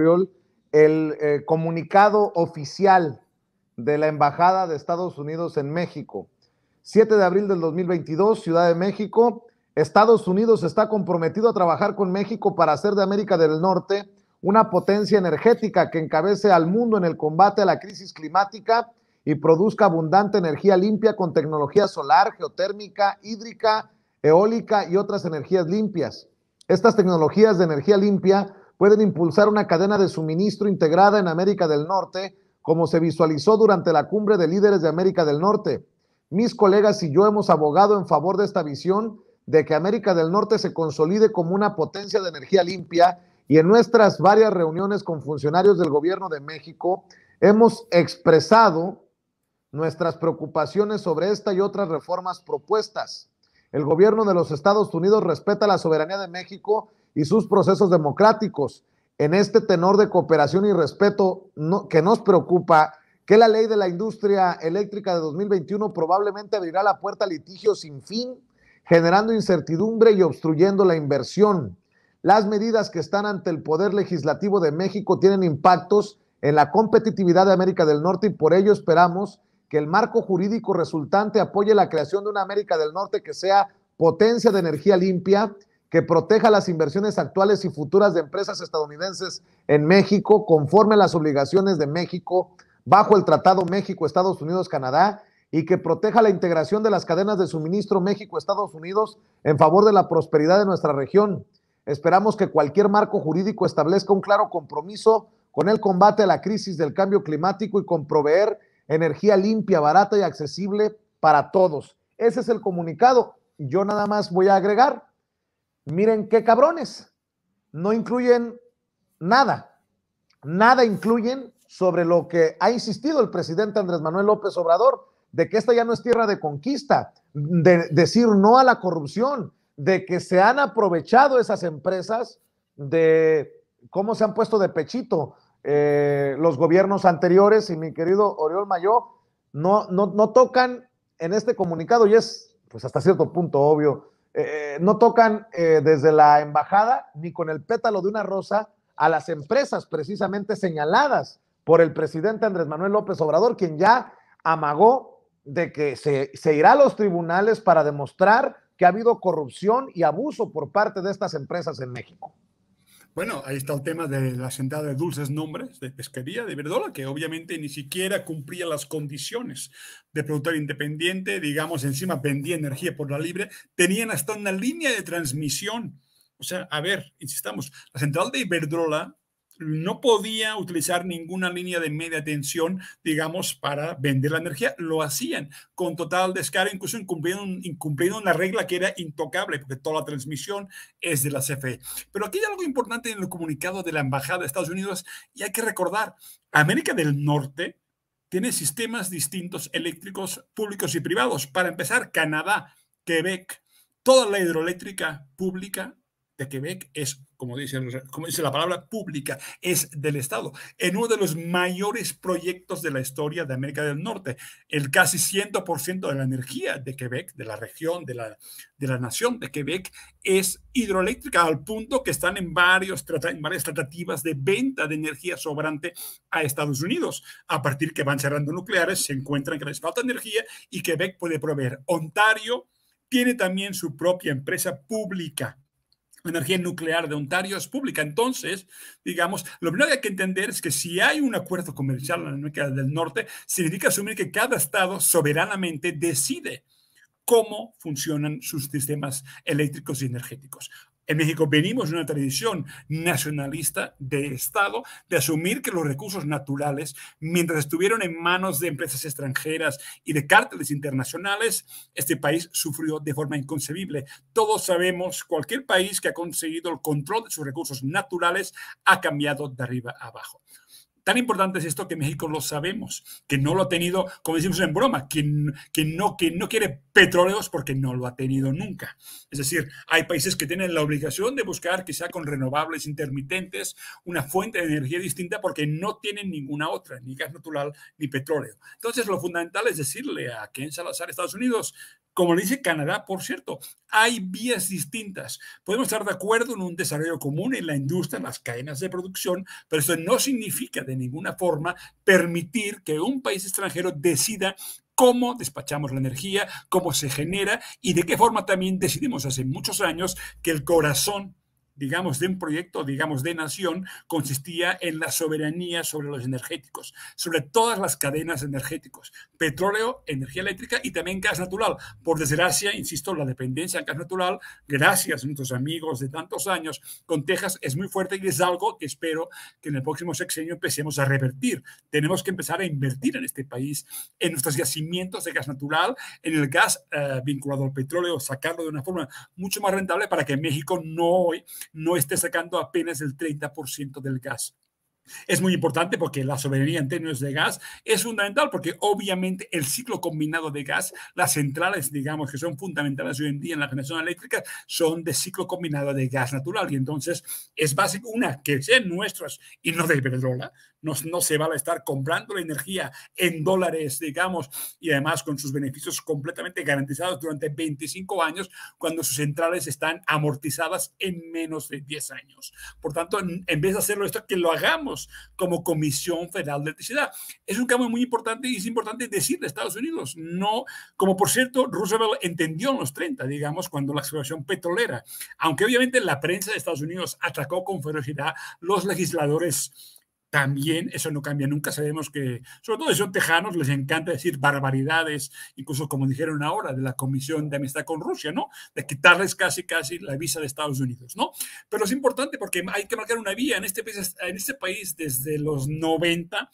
Friol, el comunicado oficial de la Embajada de Estados Unidos en México. 7 de abril del 2022, Ciudad de México. Estados Unidos está comprometido a trabajar con México para hacer de América del Norte una potencia energética que encabece al mundo en el combate a la crisis climática y produzca abundante energía limpia con tecnología solar, geotérmica, hídrica, eólica y otras energías limpias. Estas tecnologías de energía limpia pueden impulsar una cadena de suministro integrada en América del Norte, como se visualizó durante la Cumbre de Líderes de América del Norte. Mis colegas y yo hemos abogado en favor de esta visión de que América del Norte se consolide como una potencia de energía limpia, y en nuestras varias reuniones con funcionarios del Gobierno de México hemos expresado nuestras preocupaciones sobre esta y otras reformas propuestas. El gobierno de los Estados Unidos respeta la soberanía de México y sus procesos democráticos. En este tenor de cooperación y respeto que nos preocupa, que la ley de la industria eléctrica de 2021 probablemente abrirá la puerta a litigios sin fin, generando incertidumbre y obstruyendo la inversión. Las medidas que están ante el Poder Legislativo de México tienen impactos en la competitividad de América del Norte, y por ello esperamos que el marco jurídico resultante apoye la creación de una América del Norte que sea potencia de energía limpia, que proteja las inversiones actuales y futuras de empresas estadounidenses en México, conforme a las obligaciones de México bajo el Tratado México-Estados Unidos-Canadá, y que proteja la integración de las cadenas de suministro México-Estados Unidos en favor de la prosperidad de nuestra región. Esperamos que cualquier marco jurídico establezca un claro compromiso con el combate a la crisis del cambio climático y con proveer energía limpia, barata y accesible para todos. Ese es el comunicado. Yo nada más voy a agregar, miren qué cabrones, no incluyen nada, nada incluyen sobre lo que ha insistido el presidente Andrés Manuel López Obrador, de que esta ya no es tierra de conquista, de decir no a la corrupción, de que se han aprovechado esas empresas, de cómo se han puesto de pechito los gobiernos anteriores. Y mi querido Oriol Mayo, no tocan en este comunicado, y es pues hasta cierto punto obvio, no tocan desde la embajada ni con el pétalo de una rosa a las empresas precisamente señaladas por el presidente Andrés Manuel López Obrador, quien ya amagó de que se irá a los tribunales para demostrar que ha habido corrupción y abuso por parte de estas empresas en México. Bueno, ahí está el tema de la sentada de dulces nombres de pesquería de Iberdrola, que obviamente ni siquiera cumplía las condiciones de productor independiente, digamos, encima vendía energía por la libre, tenían hasta una línea de transmisión. O sea, a ver, insistamos, la central de Iberdrola no podía utilizar ninguna línea de media tensión, digamos, para vender la energía. Lo hacían con total descaro, incluso incumpliendo una regla que era intocable, porque toda la transmisión es de la CFE. Pero aquí hay algo importante en el comunicado de la Embajada de Estados Unidos, y hay que recordar, América del Norte tiene sistemas distintos eléctricos públicos y privados. Para empezar, Canadá, Quebec, toda la hidroeléctrica pública de Quebec es, como dice la palabra, pública, es del Estado, en uno de los mayores proyectos de la historia de América del Norte. El casi 100% de la energía de Quebec, de la región, de la nación de Quebec, es hidroeléctrica, al punto que están en varias tratativas de venta de energía sobrante a Estados Unidos. A partir que van cerrando nucleares, se encuentran que les falta energía y Quebec puede proveer. Ontario tiene también su propia empresa pública. La energía nuclear de Ontario es pública. Entonces, digamos, lo primero que hay que entender es que si hay un acuerdo comercial en la América del Norte, significa asumir que cada estado soberanamente decide cómo funcionan sus sistemas eléctricos y energéticos. En México venimos de una tradición nacionalista de Estado, de asumir que los recursos naturales, mientras estuvieron en manos de empresas extranjeras y de cárteles internacionales, este país sufrió de forma inconcebible. Todos sabemos, cualquier país que ha conseguido el control de sus recursos naturales ha cambiado de arriba a abajo. Tan importante es esto que México lo sabemos, que no lo ha tenido, como decimos en broma, que no quiere petróleos porque no lo ha tenido nunca. Es decir, hay países que tienen la obligación de buscar, quizá con renovables intermitentes, una fuente de energía distinta porque no tienen ninguna otra, ni gas natural ni petróleo. Entonces, lo fundamental es decirle a Ken Salazar, Estados Unidos, como le dice Canadá, por cierto, hay vías distintas. Podemos estar de acuerdo en un desarrollo común en la industria, en las cadenas de producción, pero eso no significa de ninguna forma permitir que un país extranjero decida cómo despachamos la energía, cómo se genera y de qué forma también decidimos hace muchos años que el corazón, digamos, de un proyecto, digamos, de nación, consistía en la soberanía sobre los energéticos, sobre todas las cadenas energéticas, petróleo, energía eléctrica y también gas natural. Por desgracia, insisto, la dependencia al gas natural, gracias a nuestros amigos de tantos años con Texas, es muy fuerte y es algo que espero que en el próximo sexenio empecemos a revertir. Tenemos que empezar a invertir en este país, en nuestros yacimientos de gas natural, en el gas vinculado al petróleo, sacarlo de una forma mucho más rentable para que México no esté sacando apenas el 30% del gas. Es muy importante porque la soberanía en términos de gas es fundamental porque obviamente el ciclo combinado de gas, las centrales, digamos, que son fundamentales hoy en día en la generación eléctrica, son de ciclo combinado de gas natural. Y entonces es básico, una, que sean nuestras y no de Iberdrola. No se vale estar comprando la energía en dólares, digamos, y además con sus beneficios completamente garantizados durante 25 años cuando sus centrales están amortizadas en menos de 10 años. Por tanto, en vez de hacerlo esto, que lo hagamos como Comisión Federal de Electricidad. Es un cambio muy importante y es importante decirle a Estados Unidos, no, como por cierto Roosevelt entendió en los 30, digamos, cuando la exploración petrolera, aunque obviamente la prensa de Estados Unidos atacó con ferocidad los legisladores. También eso no cambia nunca, sabemos que, sobre todo a esos tejanos les encanta decir barbaridades, incluso como dijeron ahora, de la Comisión de Amistad con Rusia, ¿no? De quitarles casi la visa de Estados Unidos, ¿no? Pero es importante porque hay que marcar una vía. En este país desde los 90,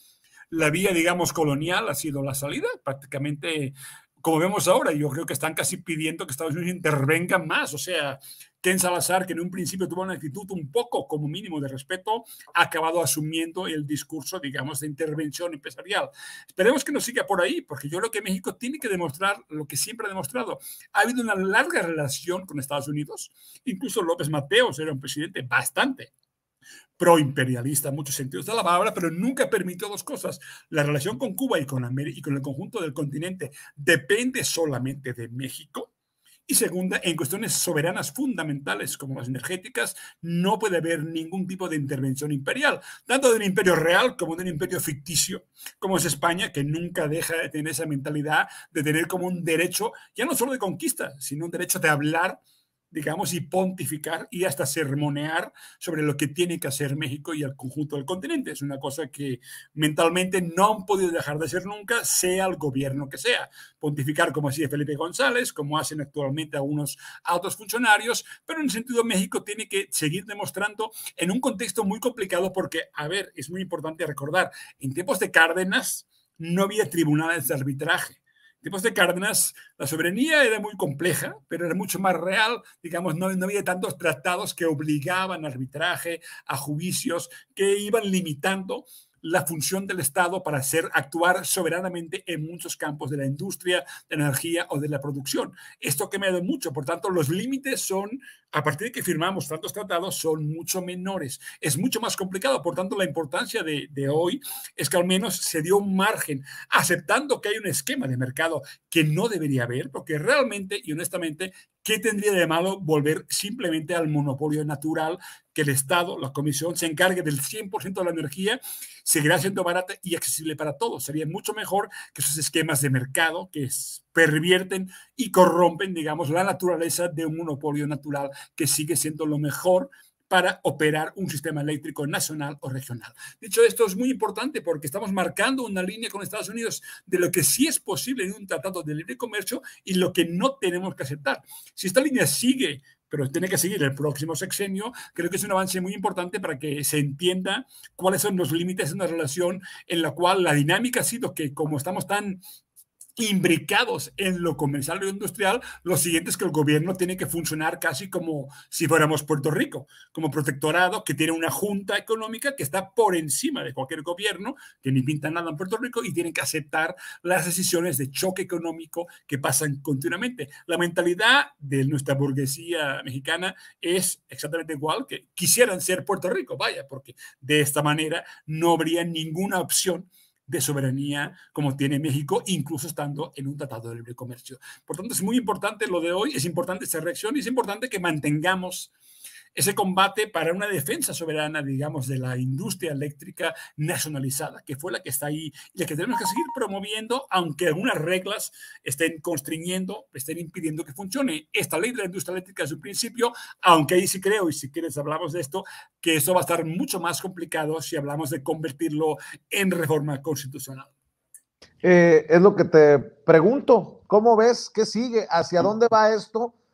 la vía, digamos, colonial ha sido la salida, prácticamente. Como vemos ahora, yo creo que están casi pidiendo que Estados Unidos intervenga más. O sea, Ken Salazar, que en un principio tuvo una actitud un poco como mínimo de respeto, ha acabado asumiendo el discurso, digamos, de intervención empresarial. Esperemos que nos siga por ahí, porque yo creo que México tiene que demostrar lo que siempre ha demostrado. Ha habido una larga relación con Estados Unidos. Incluso López Mateos era un presidente bastante proimperialista en muchos sentidos de la palabra, pero nunca permitió dos cosas. La relación con Cuba y con el conjunto del continente depende solamente de México. Y segunda, en cuestiones soberanas fundamentales como las energéticas, no puede haber ningún tipo de intervención imperial, tanto de un imperio real como de un imperio ficticio, como es España, que nunca deja de tener esa mentalidad de tener como un derecho, ya no solo de conquista, sino un derecho de hablar, digamos, y pontificar y hasta sermonear sobre lo que tiene que hacer México y el conjunto del continente. Es una cosa que mentalmente no han podido dejar de hacer nunca, sea el gobierno que sea. Pontificar como hacía Felipe González, como hacen actualmente algunos altos funcionarios, pero en el sentido México tiene que seguir demostrando en un contexto muy complicado porque, a ver, es muy importante recordar, en tiempos de Cárdenas no había tribunales de arbitraje. Después de Cárdenas, la soberanía era muy compleja, pero era mucho más real. Digamos, no había tantos tratados que obligaban a arbitraje, a juicios, que iban limitando la función del Estado para actuar soberanamente en muchos campos de la industria, de la energía o de la producción. Esto que me ha dado mucho. Por tanto, los límites son, a partir de que firmamos tantos tratados, son mucho menores. Es mucho más complicado. Por tanto, la importancia de hoy es que al menos se dio un margen, aceptando que hay un esquema de mercado que no debería haber, porque realmente y honestamente, ¿qué tendría de malo volver simplemente al monopolio natural que el Estado, la Comisión, se encargue del 100% de la energía? Seguirá siendo barata y accesible para todos. Sería mucho mejor que esos esquemas de mercado que pervierten y corrompen, digamos, la naturaleza de un monopolio natural que sigue siendo lo mejor para operar un sistema eléctrico nacional o regional. Dicho esto, es muy importante porque estamos marcando una línea con Estados Unidos de lo que sí es posible en un tratado de libre comercio y lo que no tenemos que aceptar. Si esta línea sigue, pero tiene que seguir el próximo sexenio, creo que es un avance muy importante para que se entienda cuáles son los límites de una relación en la cual la dinámica ha sido que, como estamos tan imbricados en lo comercial e industrial, lo siguiente es que el gobierno tiene que funcionar casi como si fuéramos Puerto Rico, como protectorado que tiene una junta económica que está por encima de cualquier gobierno, que ni pinta nada en Puerto Rico y tienen que aceptar las decisiones de choque económico que pasan continuamente. La mentalidad de nuestra burguesía mexicana es exactamente igual que quisieran ser Puerto Rico, vaya, porque de esta manera no habría ninguna opción de soberanía como tiene México, incluso estando en un tratado de libre comercio. Por tanto, es muy importante lo de hoy, es importante esta reacción y es importante que mantengamos ese combate para una defensa soberana, digamos, de la industria eléctrica nacionalizada, que fue la que está ahí y la que tenemos que seguir promoviendo, aunque algunas reglas estén constriñendo, estén impidiendo que funcione. Esta ley de la industria eléctrica es un principio, aunque ahí sí creo, y si quieres hablamos de esto, que eso va a estar mucho más complicado si hablamos de convertirlo en reforma constitucional. Es lo que te pregunto, ¿cómo ves? ¿Qué sigue? ¿Hacia dónde va esto?